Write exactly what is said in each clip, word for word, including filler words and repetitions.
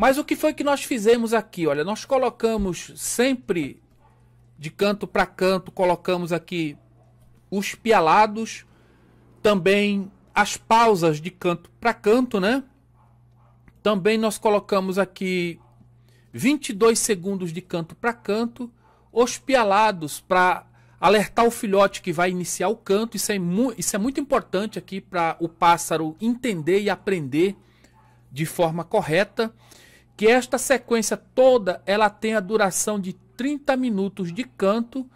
Mas o que foi que nós fizemos aqui? Olha, nós colocamos sempre de canto para canto, colocamos aqui os pialados, também as pausas de canto para canto, né? Também nós colocamos aqui vinte e dois segundos de canto para canto, os pialados para alertar o filhote que vai iniciar o canto. Isso é, mu isso é muito importante aqui para o pássaro entender e aprender de forma correta. Que esta sequência toda ela tem a duração de trinta minutos de canto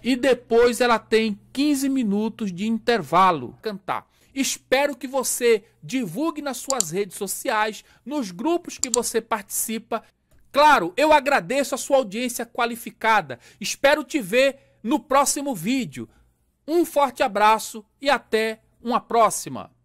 e depois ela tem quinze minutos de intervalo cantar. Espero que você divulgue nas suas redes sociais, nos grupos que você participa. Claro, eu agradeço a sua audiência qualificada. Espero te ver no próximo vídeo. Um forte abraço e até uma próxima!